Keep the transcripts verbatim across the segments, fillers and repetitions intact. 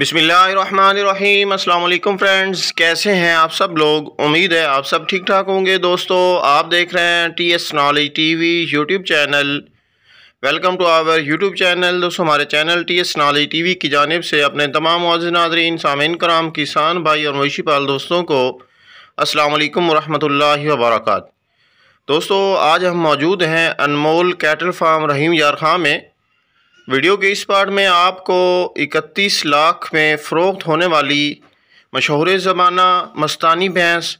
बिस्मिल्लाहिर्रहमानिर्रहीम। अस्सलाम वालेकुम फ्रेंड्स, कैसे हैं आप सब लोग? उम्मीद है आप सब ठीक ठाक होंगे। दोस्तों, आप देख रहे हैं TS knowledge TV YouTube channel. Welcome to our YouTube channel. दोस्तों, हमारे चैनल टीएस नॉलेज टीवी की जानिब से अपने तमाम मुआज़िन नाज़रीन, सामीन कराम, किसान भाई और मवेशी पाल दोस्तों को अस्सलाम वालेकुम वरहमतुल्लाहि वबरकात। दोस्तों, आज हम मौजूद हैं अनमोल कैटल फार्म रहीम यार खान में। वीडियो के इस पार्ट में आपको इकतीस लाख में फ़रोख्त होने वाली मशहूर ज़माना मस्तानी भैंस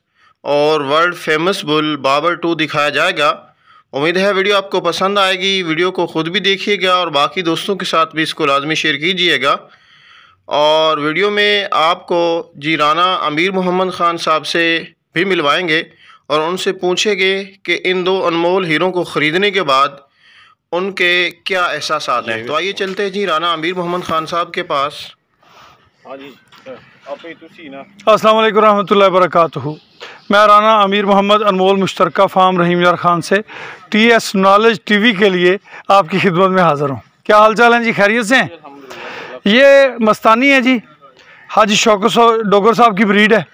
और world famous bull Babar two दिखाया जाएगा। उम्मीद है वीडियो आपको पसंद आएगी। वीडियो को ख़ुद भी देखिएगा और बाकी दोस्तों के साथ भी इसको लाजमी शेयर कीजिएगा। और वीडियो में आपको जी राना अमीर मोहम्मद ख़ान साहब से भी मिलवाएंगे और उनसे पूछेंगे कि इन दो अनमोल हीरों को ख़रीदने के बाद उनके क्या एहसास हैं। तो आइए चलते हैं जी राना अमीर मोहम्मद खान साहब के पास। हाँ जी, अस्सलाम वालेकुम रहमतुल्लाहि वबरकातुहू। मैं राना अमीर मोहम्मद अनमोल मुश्तरका फार्म रहीम यार खान से टी एस नॉलेज टीवी के लिए आपकी खिदमत में हाज़िर हूँ। क्या हाल चाल हैं जी? खैरियत से हैं? ये मस्तानी है जी, हाजी शौकत डोगर साहब की ब्रीड है।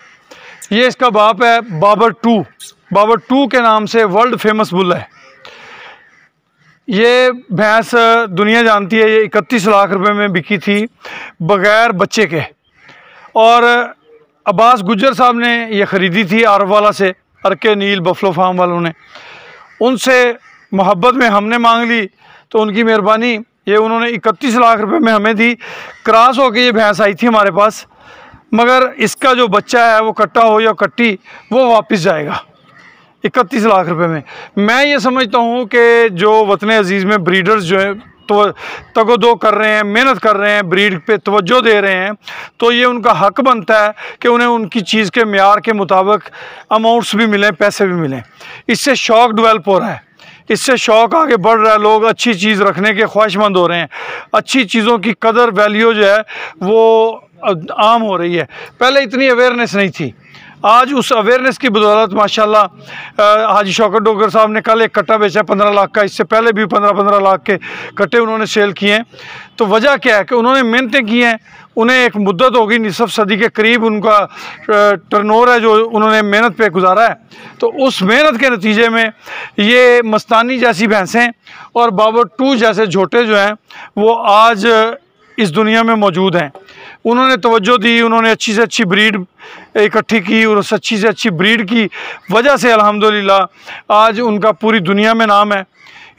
ये इसका बाप है बाबर टू। बाबर टू के नाम से वर्ल्ड फेमस बुल है। ये भैंस दुनिया जानती है। ये इकतीस लाख रुपए में बिकी थी बग़ैर बच्चे के, और अब्बास गुज्जर साहब ने ये ख़रीदी थी आरफ वाला से, अरके नील बफलो फार्म वालों ने। उनसे मोहब्बत में हमने मांग ली तो उनकी मेहरबानी ये उन्होंने इकतीस लाख रुपए में हमें दी। क्रॉस होके ये भैंस आई थी हमारे पास, मगर इसका जो बच्चा है वो कट्टा हो या कट्टी वो वापस जाएगा इकतीस लाख रुपए में। मैं ये समझता हूँ कि जो वतन अजीज़ में ब्रीडर्स जो हैं तो तगो दो कर रहे हैं, मेहनत कर रहे हैं, ब्रीड पे तवज्जो दे रहे हैं, तो ये उनका हक बनता है कि उन्हें उनकी चीज़ के म्यार के मुताबिक अमाउंट्स भी मिलें, पैसे भी मिलें। इससे शौक़ डेवलप हो रहा है, इससे शौक़ आगे बढ़ रहा है। लोग अच्छी चीज़ रखने के ख्वाहिशमंद हो रहे हैं। अच्छी चीज़ों की कदर वैल्यू जो है वो आम हो रही है। पहले इतनी अवेयरनेस नहीं थी। आज उस अवेयरनेस की बदौलत माशाल्लाह हाजी शौकत डोगर साहब ने कल एक कट्टा बेचा पंद्रह लाख का। इससे पहले भी पंद्रह पंद्रह लाख के कट्टे उन्होंने सेल किए हैं। तो वजह क्या है कि उन्होंने मेहनतें की हैं, उन्हें एक मुद्दत होगी निसफ़ सदी के करीब उनका टर्नओवर है जो उन्होंने मेहनत पे गुजारा है। तो उस मेहनत के नतीजे में ये मस्तानी जैसी भैंसें और बाबर टू जैसे झोटे जो हैं वो आज इस दुनिया में मौजूद हैं। उन्होंने तवज्जो दी, उन्होंने अच्छी से अच्छी ब्रीड इकट्ठी की और उस अच्छी से अच्छी ब्रीड की वजह से अल्हम्दुलिल्लाह आज उनका पूरी दुनिया में नाम है।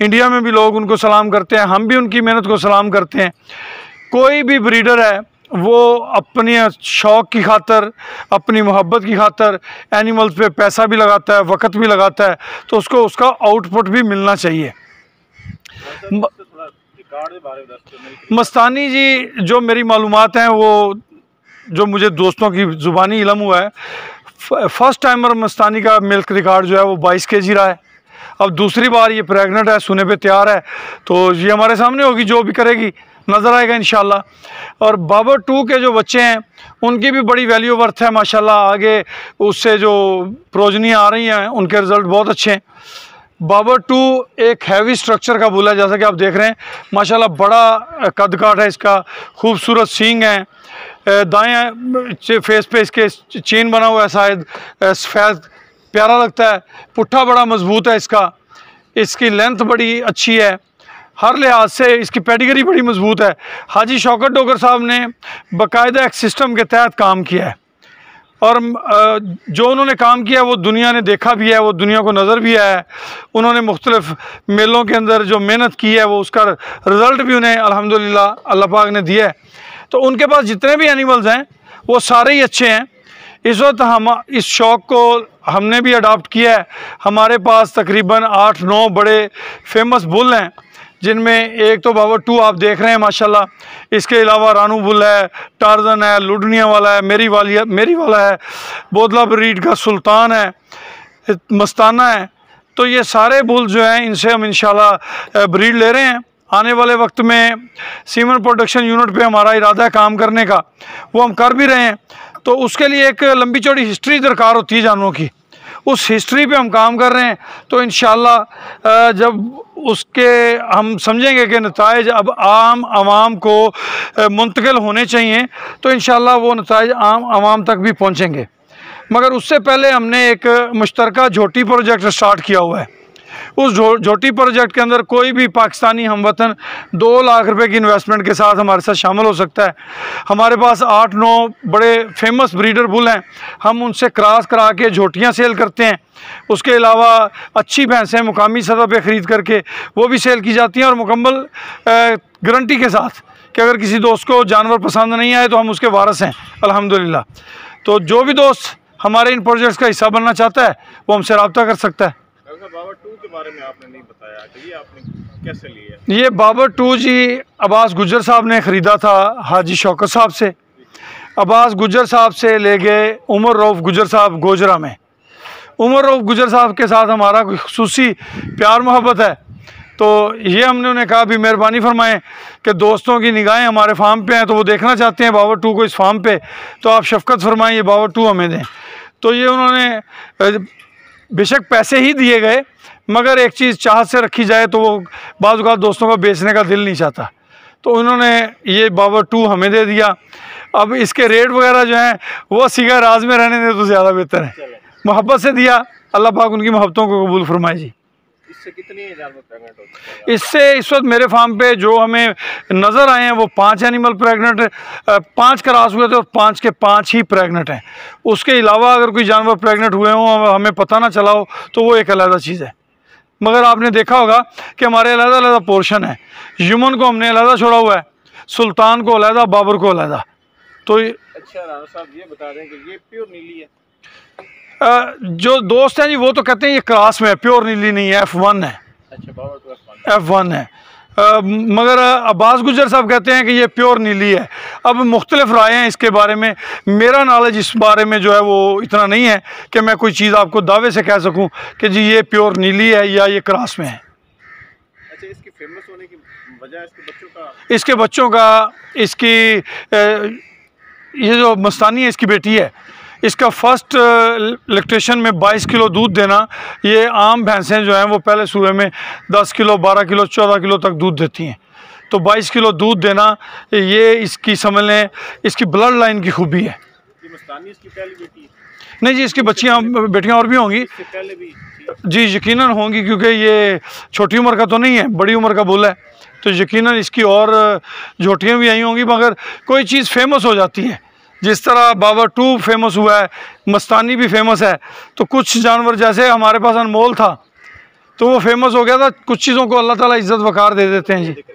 इंडिया में भी लोग उनको सलाम करते हैं, हम भी उनकी मेहनत को सलाम करते हैं। कोई भी ब्रीडर है वो अपने शौक़ की खातर, अपनी मोहब्बत की खातर एनिमल्स पे पैसा भी लगाता है, वक़्त भी लगाता है, तो उसको उसका आउटपुट भी मिलना चाहिए। मस्तानी जी, जो मेरी मालूमात हैं वो जो मुझे दोस्तों की ज़ुबानी इलम हुआ है, फ़र्स्ट टाइमर मस्तानी का मिल्क रिकॉर्ड जो है वो बाईस केजी रहा है। अब दूसरी बार ये प्रेग्नेंट है, सुने पे तैयार है, तो ये हमारे सामने होगी, जो भी करेगी नज़र आएगा इंशाल्लाह। और बाबर टू के जो बच्चे हैं उनकी भी बड़ी वैल्यू वर्थ है माशाल्लाह। आगे उससे जो प्रोजनी आ रही हैं उनके रिज़ल्ट बहुत अच्छे हैं। बाबर टू एक हैवी स्ट्रक्चर का बुल है, जैसा कि आप देख रहे हैं माशाल्लाह। बड़ा कद काट है इसका, खूबसूरत सींग है, दाएं फेस पे इसके चेन बना हुआ है, शायद सफ़ेद प्यारा लगता है। पुट्ठा बड़ा मजबूत है इसका, इसकी लेंथ बड़ी अच्छी है, हर लिहाज से इसकी पेडिगरी बड़ी मजबूत है। हाजी शौकत डोगर साहब ने बाकायदा एक सिस्टम के तहत काम किया है, और जो उन्होंने काम किया वो दुनिया ने देखा भी है, वो दुनिया को नज़र भी आया है। उन्होंने मुख्तलिफ़ मेलों के अंदर जो मेहनत की है वो उसका रिज़ल्ट भी उन्हें अल्हम्दुलिल्लाह अल्लाह पाक ने दिया है। तो उनके पास जितने भी एनिमल्स हैं वो सारे ही अच्छे हैं। इस वक्त हम इस शौक़ को हमने भी अडॉप्ट किया है। हमारे पास तकरीबन आठ नौ बड़े फेमस बुल हैं, जिनमें एक तो बाबर टू आप देख रहे हैं माशाल्लाह, इसके अलावा रानू बुल है, टार्जन है, लुडनिया वाला है, मेरी वालिया मेरी वाला है, बोदला ब्रीड का सुल्तान है, मस्ताना है। तो ये सारे बुल जो हैं इनसे हम इंशाल्लाह ब्रीड ले रहे हैं। आने वाले वक्त में सीमन प्रोडक्शन यूनिट पे हमारा इरादा है काम करने का, वो हम कर भी रहे हैं। तो उसके लिए एक लंबी चौड़ी हिस्ट्री दरकार होती है जानवरों की, उस हिस्ट्री पे हम काम कर रहे हैं। तो इंशाल्लाह जब उसके हम समझेंगे कि नताइज अब आम आवाम को मुंतकिल होने चाहिए तो इंशाल्लाह वो नताइज आम आवाम तक भी पहुँचेंगे। मगर उससे पहले हमने एक मुश्तरका झोटी प्रोजेक्ट स्टार्ट किया हुआ है। उस झोटी प्रोजेक्ट के अंदर कोई भी पाकिस्तानी हमवतन दो लाख रुपए की इन्वेस्टमेंट के साथ हमारे साथ शामिल हो सकता है। हमारे पास आठ नौ बड़े फेमस ब्रीडर बुल हैं, हम उनसे क्रॉस करा के झोटियाँ सेल करते हैं। उसके अलावा अच्छी भैंसें मुकामी सतह पे ख़रीद करके वो भी सेल की जाती हैं, और मुकम्मल गारंटी के साथ कि अगर किसी दोस्त को जानवर पसंद नहीं आए तो हम उसके वारिस हैं अल्हम्दुलिल्लाह। तो जो भी दोस्त हमारे इन प्रोजेक्ट्स का हिस्सा बनना चाहता है वो हमसे रब्ता कर सकता है। बाबर टू के बारे में आपने नहीं बताया कि ये आपने कैसे लिया? ये बाबर टू जी अब्बास गुज्जर साहब ने ख़रीदा था हाजी शौकत साहब से। अब्बास गुज्जर साहब से ले गए उमर रऊफ़ गुज्जर साहब गोजरा में। उमर रऊफ़ गुज्जर साहब के साथ हमारा कोई खुसूसी प्यार मोहब्बत है, तो ये हमने उन्हें कहा भी मेहरबानी फरमाएं कि दोस्तों की निगाहें हमारे फार्म पे हैं तो वो देखना चाहते हैं बाबर टू को इस फार्म पे, तो आप शफकत फरमाएं ये बाबर टू हमें दें। तो ये उन्होंने बेशक पैसे ही दिए गए, मगर एक चीज़ चाहत से रखी जाए तो वो बाज़ औक़ात दोस्तों को बेचने का दिल नहीं चाहता, तो उन्होंने ये बाबर टू हमें दे दिया। अब इसके रेट वगैरह जो हैं वो सीगा राज में रहने दें तो ज़्यादा बेहतर है। मोहब्बत से दिया, अल्लाह पाक उनकी मोहब्बतों को कबूल फरमाए। जी इससे कितनी जानवर प्रेगनेंट होती है? इससे इस वक्त मेरे फार्म पे जो हमें नज़र आए हैं वो पांच एनिमल प्रेगनेंट, पांच क्रॉस हुए थे और पांच के पांच ही प्रेगनेंट हैं। उसके अलावा अगर कोई जानवर प्रेगनेंट हुए हों हमें पता ना चला हो तो वो एक अलग चीज़ है। मगर आपने देखा होगा कि हमारे अलग अलग पोर्शन है, ह्यूमन को हमने अलग छोड़ा हुआ है, सुल्तान को अलग, बाबर को अलग। तो अच्छा राणा साहब ये बता दें कि ये प्योर नीली है? जो दोस्त हैं जी वो तो कहते हैं ये क्रास में है, प्योर नीली नहीं है, एफ़ वन है। अच्छा, एफ़ वन है। आ, मगर अब्बास गुजर साहब कहते हैं कि ये प्योर नीली है। अब मुख्तलिफ राय हैं इसके बारे में, मेरा नॉलेज इस बारे में जो है वो इतना नहीं है कि मैं कोई चीज़ आपको दावे से कह सकूं कि जी ये प्योर नीली है या ये क्रास में है। अच्छा, इसकी फेमस होने की वजह इसके बच्चों का इसके बच्चों का इसकी ये जो मस्तानी है इसकी बेटी है, इसका फर्स्ट लैक्टेशन में बाईस किलो दूध देना। ये आम भैंसें जो हैं वो पहले सूए में दस किलो बारह किलो चौदह किलो तक दूध देती हैं, तो बाईस किलो दूध देना ये इसकी समझ लें इसकी ब्लड लाइन की खूबी है। ये मस्तानी इसकी पहली बेटी है? नहीं जी, इसकी बच्चियाँ बेटियाँ और भी होंगी। पहले भी जी यकीनन होंगी, क्योंकि ये छोटी उम्र का तो नहीं है, बड़ी उम्र का बुल है, तो यकीनन इसकी और झोटियाँ भी आई होंगी। मगर कोई चीज़ फेमस हो जाती है, जिस तरह बाबर टू फेमस हुआ है, मस्तानी भी फेमस है, तो कुछ जानवर जैसे हमारे पास अनमोल था तो वो फेमस हो गया था। कुछ चीज़ों को अल्लाह ताला इज़्ज़त वक़ार दे देते हैं जी।